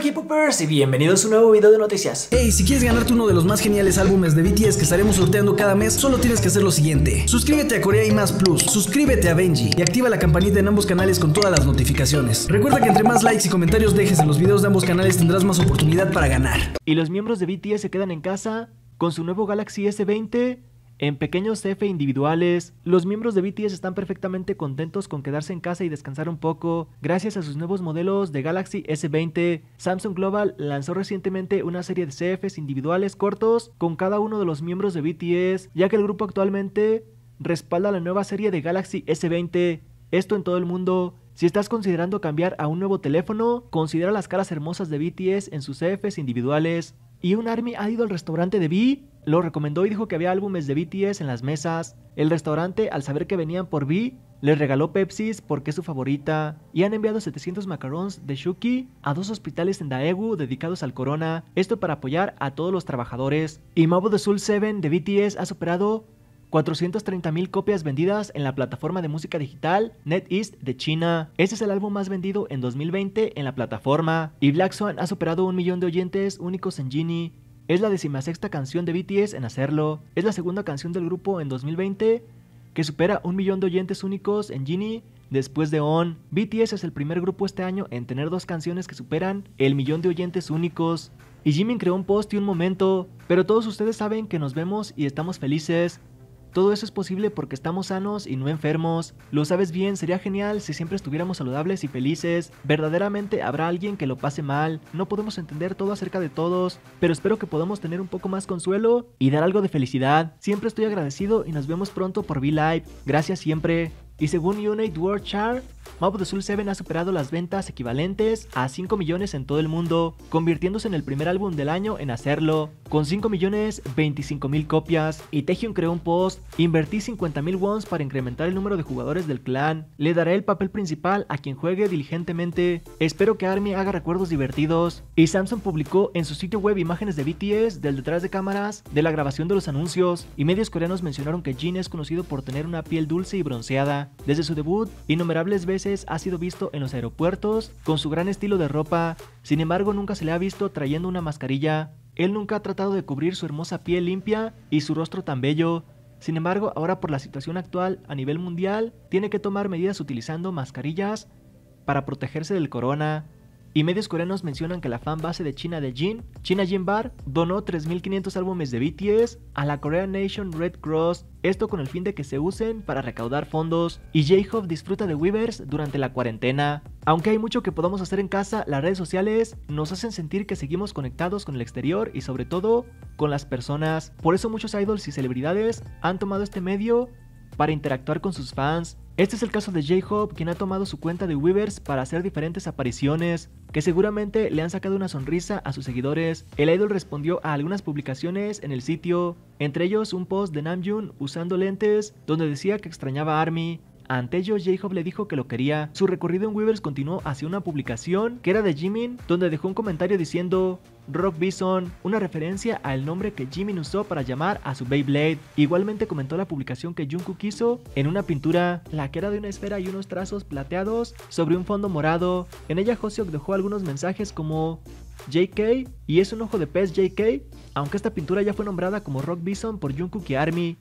Hola K-Popers y bienvenidos a un nuevo video de noticias. Hey, si quieres ganarte uno de los más geniales álbumes de BTS que estaremos sorteando cada mes, solo tienes que hacer lo siguiente: suscríbete a Corea y Más Plus, suscríbete a Benji y activa la campanita en ambos canales con todas las notificaciones. Recuerda que entre más likes y comentarios dejes en los videos de ambos canales tendrás más oportunidad para ganar. Y los miembros de BTS se quedan en casa con su nuevo Galaxy S20 en pequeños F individuales. Los miembros de BTS están perfectamente contentos con quedarse en casa y descansar un poco gracias a sus nuevos modelos de Galaxy S20. Samsung Global lanzó recientemente una serie de CFs individuales cortos con cada uno de los miembros de BTS, ya que el grupo actualmente respalda la nueva serie de Galaxy S20, esto en todo el mundo. Si estás considerando cambiar a un nuevo teléfono, considera las caras hermosas de BTS en sus CFs individuales. Y un ARMY ha ido al restaurante de V, lo recomendó y dijo que había álbumes de BTS en las mesas. El restaurante, al saber que venían por V, les regaló Pepsis porque es su favorita. Y han enviado 700 macarons de Shooky a dos hospitales en Daegu dedicados al corona, esto para apoyar a todos los trabajadores. Y Map of the Soul 7 de BTS ha superado 430,000 copias vendidas en la plataforma de música digital NetEase de China. Este es el álbum más vendido en 2020 en la plataforma. Y Black Swan ha superado 1,000,000 de oyentes únicos en Genie. Es la 16ª canción de BTS en hacerlo. Es la segunda canción del grupo en 2020 que supera 1,000,000 de oyentes únicos en Genie después de ON. BTS es el primer grupo este año en tener dos canciones que superan el 1,000,000 de oyentes únicos. Y Jimin creó un post y un momento: pero todos ustedes saben que nos vemos y estamos felices. Todo eso es posible porque estamos sanos y no enfermos. Lo sabes bien, sería genial si siempre estuviéramos saludables y felices. Verdaderamente habrá alguien que lo pase mal. No podemos entender todo acerca de todos, pero espero que podamos tener un poco más consuelo y dar algo de felicidad. Siempre estoy agradecido y nos vemos pronto por V-Live. Gracias siempre. Y según United World Chart, Map of the Soul 7 ha superado las ventas equivalentes a 5 millones en todo el mundo, convirtiéndose en el primer álbum del año en hacerlo, con 5,025,000 copias. Y Taehyun creó un post: invertí 50,000 wons para incrementar el número de jugadores del clan, le daré el papel principal a quien juegue diligentemente, espero que ARMY haga recuerdos divertidos. Y Samsung publicó en su sitio web imágenes de BTS del detrás de cámaras de la grabación de los anuncios, y medios coreanos mencionaron que Jin es conocido por tener una piel dulce y bronceada. Desde su debut, innumerables veces ha sido visto en los aeropuertos con su gran estilo de ropa, sin embargo nunca se le ha visto trayendo una mascarilla. Él nunca ha tratado de cubrir su hermosa piel limpia y su rostro tan bello. Sin embargo, ahora por la situación actual a nivel mundial, tiene que tomar medidas utilizando mascarillas para protegerse del corona. Y medios coreanos mencionan que la fan base de China de Jin, China Jin Bar, donó 3,500 álbumes de BTS a la Korean Nation Red Cross, esto con el fin de que se usen para recaudar fondos. Y J-Hope disfruta de Weverse durante la cuarentena. Aunque hay mucho que podamos hacer en casa, las redes sociales nos hacen sentir que seguimos conectados con el exterior y sobre todo con las personas. Por eso muchos idols y celebridades han tomado este medio para interactuar con sus fans. Este es el caso de J-Hope, quien ha tomado su cuenta de Weverse para hacer diferentes apariciones que seguramente le han sacado una sonrisa a sus seguidores. El idol respondió a algunas publicaciones en el sitio, entre ellos un post de Namjoon usando lentes donde decía que extrañaba a ARMY. Ante ello, J-Hope le dijo que lo quería. Su recorrido en Weverse continuó hacia una publicación que era de Jimin, donde dejó un comentario diciendo Rock Bison, una referencia al nombre que Jimin usó para llamar a su Beyblade. Igualmente comentó la publicación que Jungkook hizo en una pintura, la que era de una esfera y unos trazos plateados sobre un fondo morado. En ella Hoseok dejó algunos mensajes como JK y es un ojo de pez JK, aunque esta pintura ya fue nombrada como Rock Bison por Jungkook y ARMY.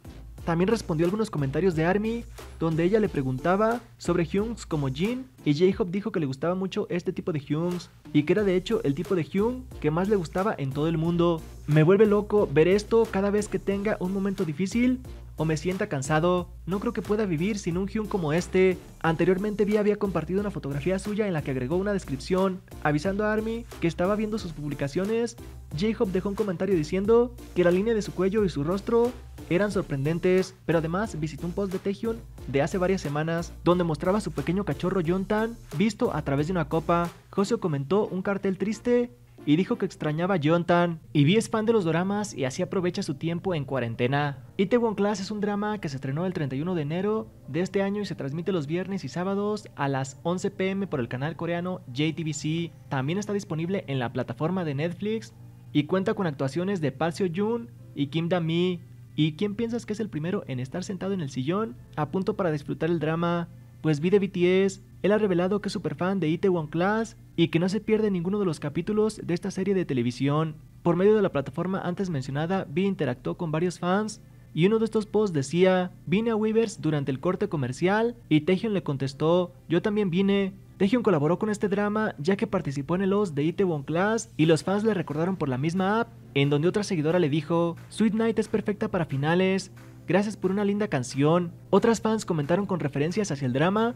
También respondió a algunos comentarios de ARMY, donde ella le preguntaba sobre Hyungs como Jin, y J-Hope dijo que le gustaba mucho este tipo de Hyungs, y que era de hecho el tipo de Hyung que más le gustaba en todo el mundo. Me vuelve loco ver esto cada vez que tenga un momento difícil o me sienta cansado, no creo que pueda vivir sin un Hyun como este. Anteriormente V había compartido una fotografía suya en la que agregó una descripción avisando a ARMY que estaba viendo sus publicaciones. J-Hope dejó un comentario diciendo que la línea de su cuello y su rostro eran sorprendentes, pero además visitó un post de Taehyun de hace varias semanas donde mostraba a su pequeño cachorro Yeontan visto a través de una copa. Hoseok comentó un cartel triste y dijo que extrañaba a Yeontan. Y V es fan de los doramas y así aprovecha su tiempo en cuarentena. Itaewon Class es un drama que se estrenó el 31 de enero de este año y se transmite los viernes y sábados a las 11 p.m. por el canal coreano JTBC. También está disponible en la plataforma de Netflix y cuenta con actuaciones de Park Seo Joon y Kim Da Mi. ¿Y quién piensas que es el primero en estar sentado en el sillón a punto para disfrutar el drama? Pues V de BTS, él ha revelado que es súper fan de Itaewon Class y que no se pierde ninguno de los capítulos de esta serie de televisión. Por medio de la plataforma antes mencionada, V interactuó con varios fans y uno de estos posts decía: vine a Weverse durante el corte comercial, y Taehyun le contestó: yo también vine. Taehyun colaboró con este drama ya que participó en el OST de Itaewon Class y los fans le recordaron por la misma app, en donde otra seguidora le dijo: Sweet Night es perfecta para finales, gracias por una linda canción. Otras fans comentaron con referencias hacia el drama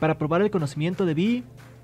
para probar el conocimiento de V,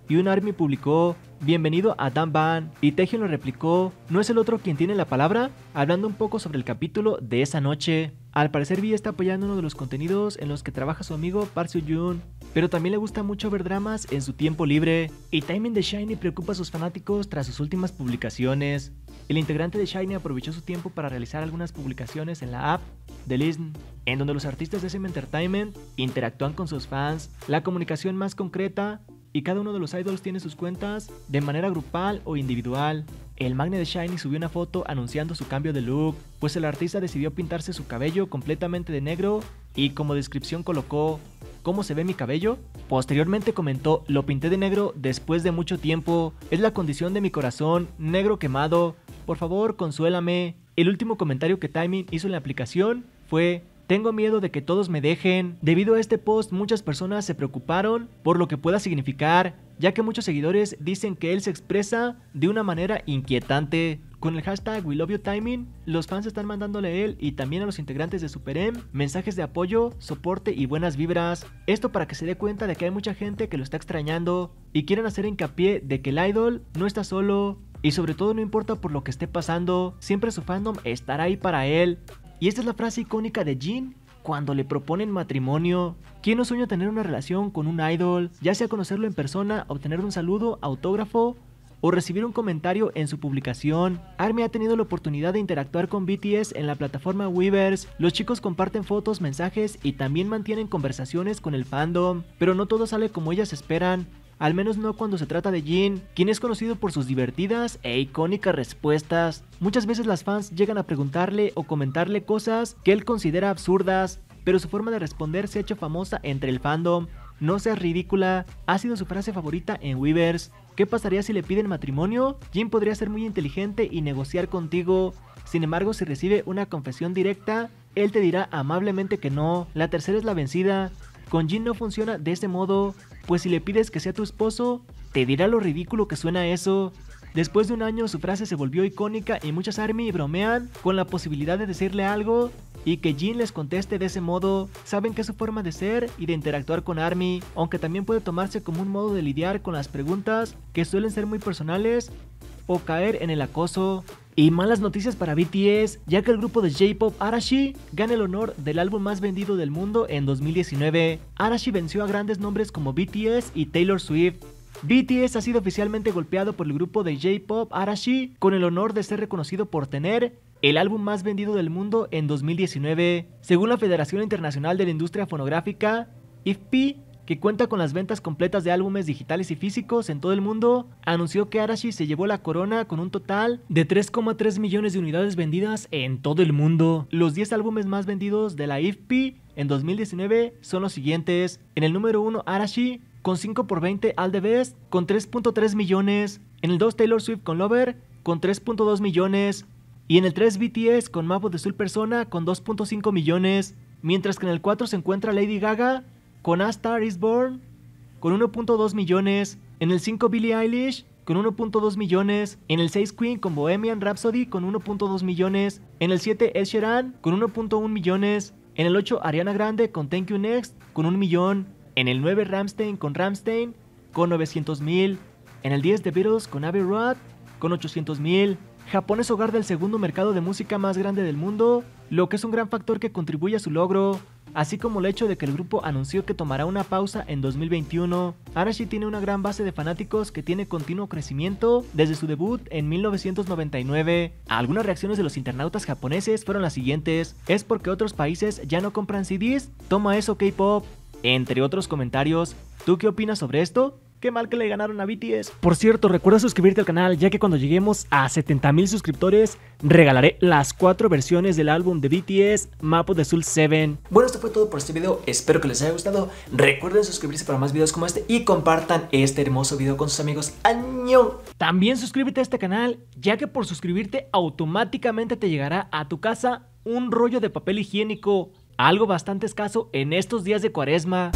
y un ARMY publicó: bienvenido a Danban, y Taehyun lo replicó: ¿no es el otro quien tiene la palabra?, hablando un poco sobre el capítulo de esa noche. Al parecer V está apoyando uno de los contenidos en los que trabaja su amigo Park Seo Joon, pero también le gusta mucho ver dramas en su tiempo libre. El timing de SHINee preocupa a sus fanáticos tras sus últimas publicaciones. El integrante de SHINee aprovechó su tiempo para realizar algunas publicaciones en la app de Listen, en donde los artistas de SM Entertainment interactúan con sus fans. La comunicación más concreta, y cada uno de los idols tiene sus cuentas de manera grupal o individual. El magne de SHINee subió una foto anunciando su cambio de look, pues el artista decidió pintarse su cabello completamente de negro y como descripción colocó: ¿cómo se ve mi cabello? Posteriormente comentó: lo pinté de negro después de mucho tiempo, es la condición de mi corazón, negro quemado, por favor consuélame. El último comentario que Taemin hizo en la aplicación fue: tengo miedo de que todos me dejen. Debido a este post, muchas personas se preocuparon por lo que pueda significar, ya que muchos seguidores dicen que él se expresa de una manera inquietante. Con el hashtag WeLoveYouTaemin, los fans están mandándole a él y también a los integrantes de Super M mensajes de apoyo, soporte y buenas vibras. Esto para que se dé cuenta de que hay mucha gente que lo está extrañando y quieren hacer hincapié de que el idol no está solo y sobre todo no importa por lo que esté pasando, siempre su fandom estará ahí para él. Y esta es la frase icónica de Jin cuando le proponen matrimonio. ¿Quién no sueña tener una relación con un idol? Ya sea conocerlo en persona, obtener un saludo, autógrafo o recibir un comentario en su publicación. ARMY ha tenido la oportunidad de interactuar con BTS en la plataforma Weverse. Los chicos comparten fotos, mensajes y también mantienen conversaciones con el fandom, pero no todo sale como ellas esperan. Al menos no cuando se trata de Jin, quien es conocido por sus divertidas e icónicas respuestas. Muchas veces las fans llegan a preguntarle o comentarle cosas que él considera absurdas, pero su forma de responder se ha hecho famosa entre el fandom. No seas ridícula ha sido su frase favorita en Weverse. ¿Qué pasaría si le piden matrimonio? Jin podría ser muy inteligente y negociar contigo. Sin embargo, si recibe una confesión directa, él te dirá amablemente que no. La tercera es la vencida. Con Jin no funciona de este modo, pues si le pides que sea tu esposo, te dirá lo ridículo que suena eso. Después de un año, su frase se volvió icónica y muchas ARMY bromean con la posibilidad de decirle algo y que Jin les conteste de ese modo. Saben que es su forma de ser y de interactuar con ARMY, aunque también puede tomarse como un modo de lidiar con las preguntas que suelen ser muy personales o caer en el acoso. Y malas noticias para BTS, ya que el grupo de J-Pop Arashi gana el honor del álbum más vendido del mundo en 2019. Arashi venció a grandes nombres como BTS y Taylor Swift. BTS ha sido oficialmente golpeado por el grupo de J-Pop Arashi con el honor de ser reconocido por tener el álbum más vendido del mundo en 2019. Según la Federación Internacional de la Industria Fonográfica, IFPI, que cuenta con las ventas completas de álbumes digitales y físicos en todo el mundo, anunció que Arashi se llevó la corona con un total de 3,3 millones de unidades vendidas en todo el mundo. Los 10 álbumes más vendidos de la IFPI en 2019 son los siguientes. En el número 1, Arashi con 5x20 All The Best con 3.3 millones. En el 2, Taylor Swift con Lover con 3.2 millones. Y en el 3, BTS con Map of the Soul Persona con 2.5 millones. Mientras que en el 4 se encuentra Lady Gaga con A Star Is Born con 1.2 millones, en el 5 Billie Eilish con 1.2 millones, en el 6 Queen con Bohemian Rhapsody con 1.2 millones, en el 7 Ed Sheeran con 1.1 millones, en el 8 Ariana Grande con Thank You Next con 1 millón, en el 9 Rammstein con Rammstein con 900,000, en el 10 The Beatles con Abbey Road con 800,000. Japón es hogar del segundo mercado de música más grande del mundo, lo que es un gran factor que contribuye a su logro, así como el hecho de que el grupo anunció que tomará una pausa en 2021. Arashi tiene una gran base de fanáticos que tiene continuo crecimiento desde su debut en 1999. Algunas reacciones de los internautas japoneses fueron las siguientes: ¿es porque otros países ya no compran CDs? Toma eso K-pop. Entre otros comentarios: ¿tú qué opinas sobre esto? Qué mal que le ganaron a BTS. Por cierto, recuerda suscribirte al canal, ya que cuando lleguemos a 70,000 suscriptores regalaré las 4 versiones del álbum de BTS, Map of the Soul 7. Bueno, esto fue todo por este video, espero que les haya gustado. Recuerden suscribirse para más videos como este y compartan este hermoso video con sus amigos. ¡Año! También suscríbete a este canal, ya que por suscribirte automáticamente te llegará a tu casa un rollo de papel higiénico, algo bastante escaso en estos días de cuaresma.